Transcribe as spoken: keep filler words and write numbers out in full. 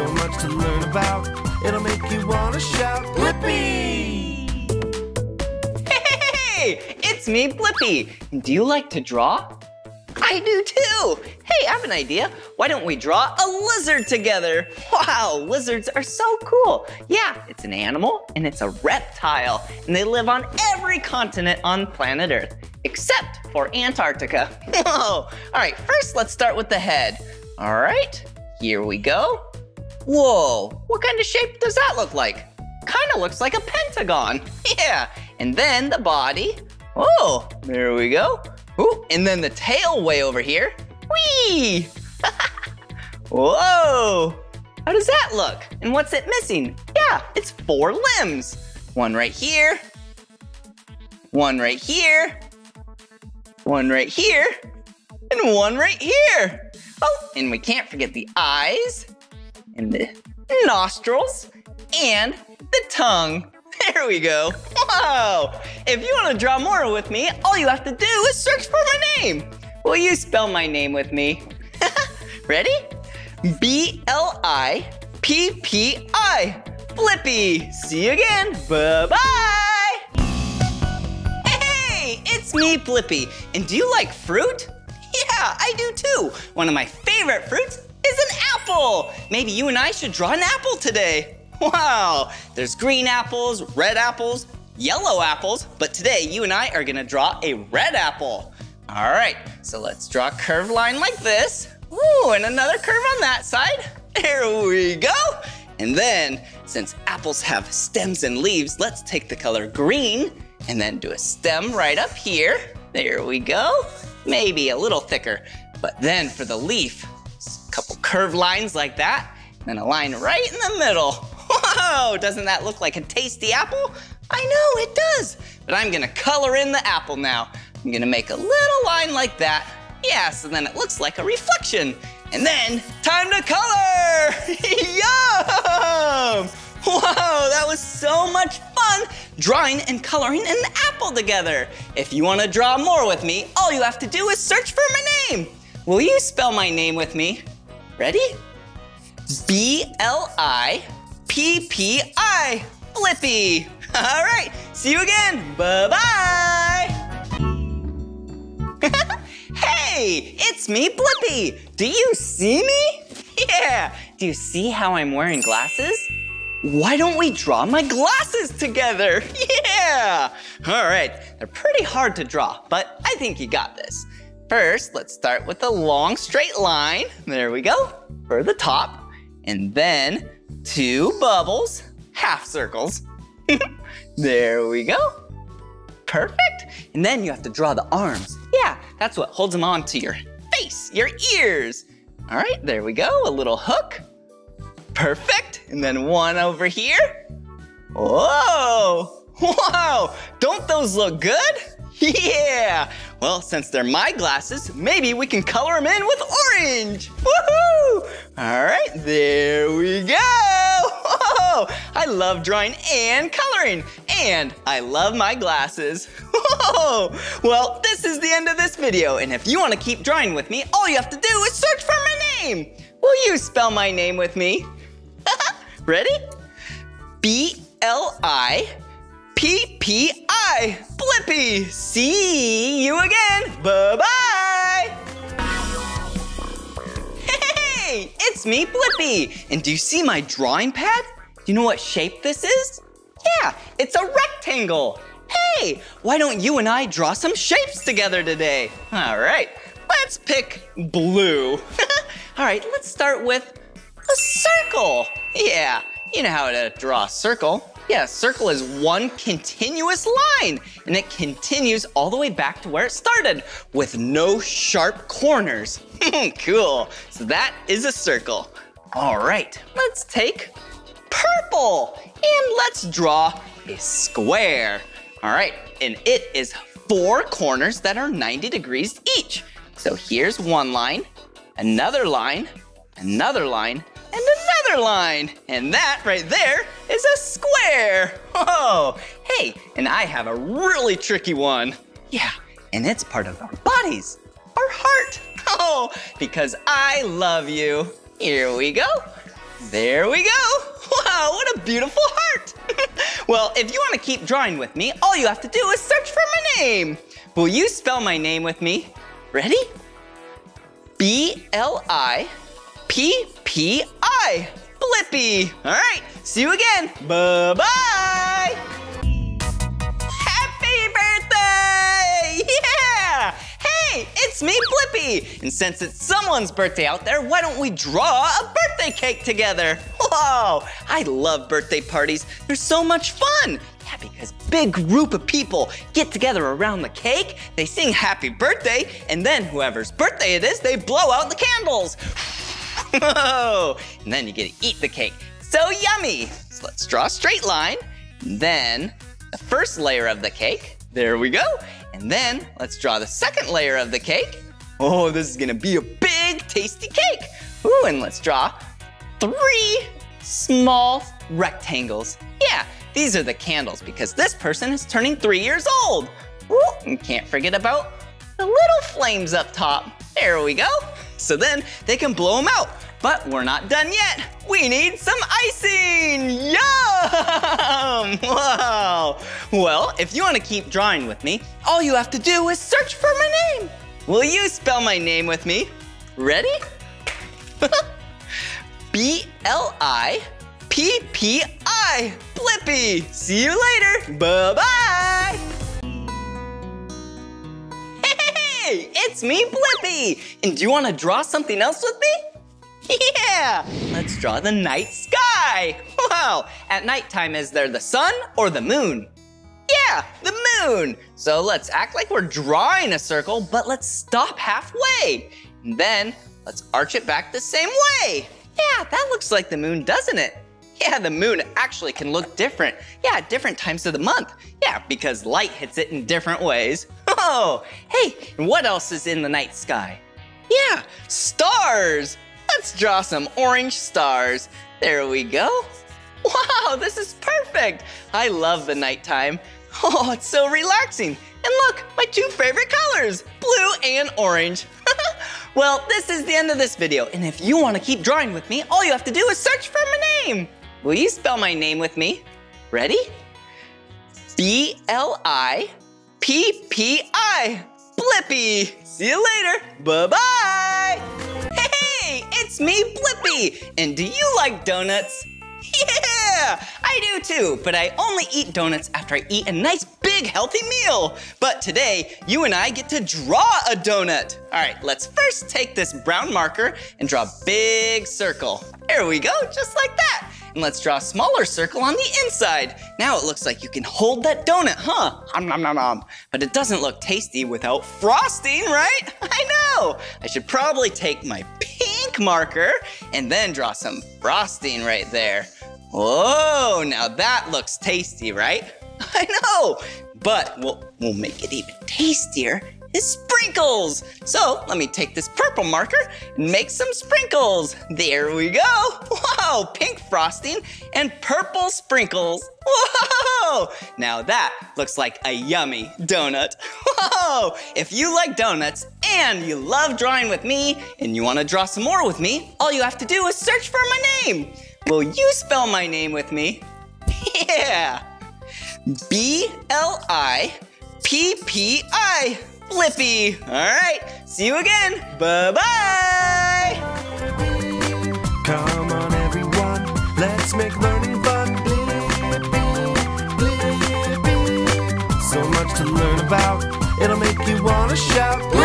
so much to learn about. It'll make you want to shout, Blippi! Hey, it's me, Blippi. Do you like to draw? I do too. Hey, I have an idea. Why don't we draw a lizard together? Wow, lizards are so cool. Yeah, it's an animal and it's a reptile, and they live on every continent on planet Earth, except for Antarctica. Whoa. All right, first let's start with the head. All right, here we go. Whoa, what kind of shape does that look like? Kind of looks like a pentagon. Yeah, and then the body. Oh, there we go. Ooh, and then the tail way over here. Whee! Whoa! How does that look? And what's it missing? Yeah, it's four limbs. One right here. One right here. One right here. And one right here. Oh, and we can't forget the eyes and the nostrils and the tongue. There we go. Whoa! If you want to draw more with me, all you have to do is search for my name. Will you spell my name with me? Ready? B L I P P I. Blippi. See you again. Bye-bye. Hey, it's me, Blippi. And do you like fruit? Yeah, I do too. One of my favorite fruits is an apple. Maybe you and I should draw an apple today. Wow, there's green apples, red apples, yellow apples, but today you and I are gonna draw a red apple. All right, so let's draw a curved line like this. Ooh, and another curve on that side. There we go. And then, since apples have stems and leaves, let's take the color green and then do a stem right up here. There we go. Maybe a little thicker, but then for the leaf, a couple curved lines like that, and then a line right in the middle. Whoa, doesn't that look like a tasty apple? I know, it does. But I'm gonna color in the apple now. I'm gonna make a little line like that. Yeah, so then it looks like a reflection. And then, time to color! Yum! Whoa, that was so much fun drawing and coloring an apple together. If you wanna draw more with me, all you have to do is search for my name. Will you spell my name with me? Ready? B L I. P P I, Blippi. All right, see you again. Bye-bye. Hey, it's me, Blippi. Do you see me? Yeah. Do you see how I'm wearing glasses? Why don't we draw my glasses together? Yeah. All right, they're pretty hard to draw, but I think you got this. First, let's start with a long straight line. There we go, for the top, and then two bubbles, half circles. There we go. Perfect. And then you have to draw the arms. Yeah, that's what holds them on to your face, your ears. All right, there we go. A little hook. Perfect. And then one over here. Whoa. Whoa. Don't those look good? Yeah. Well, since they're my glasses, maybe we can color them in with orange. Woohoo! All right, there we go. Whoa. I love drawing and coloring, and I love my glasses. Whoa. Well, this is the end of this video, and if you want to keep drawing with me, all you have to do is search for my name. Will you spell my name with me? Ready? B L I. P P I, Blippi. See you again. Bye-bye. Hey, it's me, Blippi. And do you see my drawing pad? Do you know what shape this is? Yeah, it's a rectangle. Hey, why don't you and I draw some shapes together today? All right, let's pick blue. All right, let's start with a circle. Yeah, you know how to draw a circle. Yeah, a circle is one continuous line, and it continues all the way back to where it started with no sharp corners. Cool, so that is a circle. All right, let's take purple and let's draw a square. All right, and it is four corners that are ninety degrees each. So here's one line, another line, another line, and another line. And that right there is a square. Whoa. Hey, and I have a really tricky one. Yeah, and it's part of our bodies, our heart. Oh, because I love you. Here we go. There we go. Wow, what a beautiful heart. Well, if you want to keep drawing with me, all you have to do is search for my name. Will you spell my name with me? Ready? B L I P P I. Blippi. All right, see you again. Bye-bye. Happy birthday! Yeah! Hey, it's me, Blippi. And since it's someone's birthday out there, why don't we draw a birthday cake together? Whoa, I love birthday parties. They're so much fun. Yeah, because big group of people get together around the cake, they sing happy birthday, and then whoever's birthday it is, they blow out the candles. Whoa, and then you get to eat the cake. So yummy. So let's draw a straight line. And then the first layer of the cake. There we go. And then let's draw the second layer of the cake. Oh, this is gonna be a big, tasty cake. Ooh, and let's draw three small rectangles. Yeah, these are the candles because this person is turning three years old. Ooh, and can't forget about the little flames up top. There we go. So then they can blow them out. But we're not done yet. We need some icing. Yum! Wow. Well, if you want to keep drawing with me, all you have to do is search for my name. Will you spell my name with me? Ready? B L I P P I. Blippi. See you later. Bye-bye. Hey, it's me, Blippi. And do you want to draw something else with me? Yeah! Let's draw the night sky. Wow, at nighttime, is there the sun or the moon? Yeah, the moon. So let's act like we're drawing a circle, but let's stop halfway. And then let's arch it back the same way. Yeah, that looks like the moon, doesn't it? Yeah, the moon actually can look different. Yeah, at different times of the month. Yeah, because light hits it in different ways. Oh, hey, and what else is in the night sky? Yeah, stars. Let's draw some orange stars. There we go. Wow, this is perfect. I love the nighttime. Oh, it's so relaxing. And look, my two favorite colors, blue and orange. Well, this is the end of this video. And if you want to keep drawing with me, all you have to do is search for my name. Will you spell my name with me? Ready? B L I P P I. Blippi. See you later. Bye-bye. It's me, Blippi, and do you like donuts? Yeah, I do too, but I only eat donuts after I eat a nice, big, healthy meal. But today, you and I get to draw a donut. All right, let's first take this brown marker and draw a big circle. There we go, just like that. And let's draw a smaller circle on the inside. Now it looks like you can hold that donut, huh? Om nom nom nom. But it doesn't look tasty without frosting, right? I know. I should probably take my pink marker and then draw some frosting right there. Whoa, now that looks tasty, right? I know. But we'll, we'll make it even tastier is sprinkles. So let me take this purple marker and make some sprinkles. There we go. Whoa, pink frosting and purple sprinkles. Whoa, now that looks like a yummy donut. Whoa, if you like donuts and you love drawing with me and you want to draw some more with me, all you have to do is search for my name. Will you spell my name with me? Yeah. B L I P P I. Blippi. All right, see you again. Bye-bye. Come on, everyone, let's make learning fun. Blippi, Blippi. So much to learn about, it'll make you want to shout.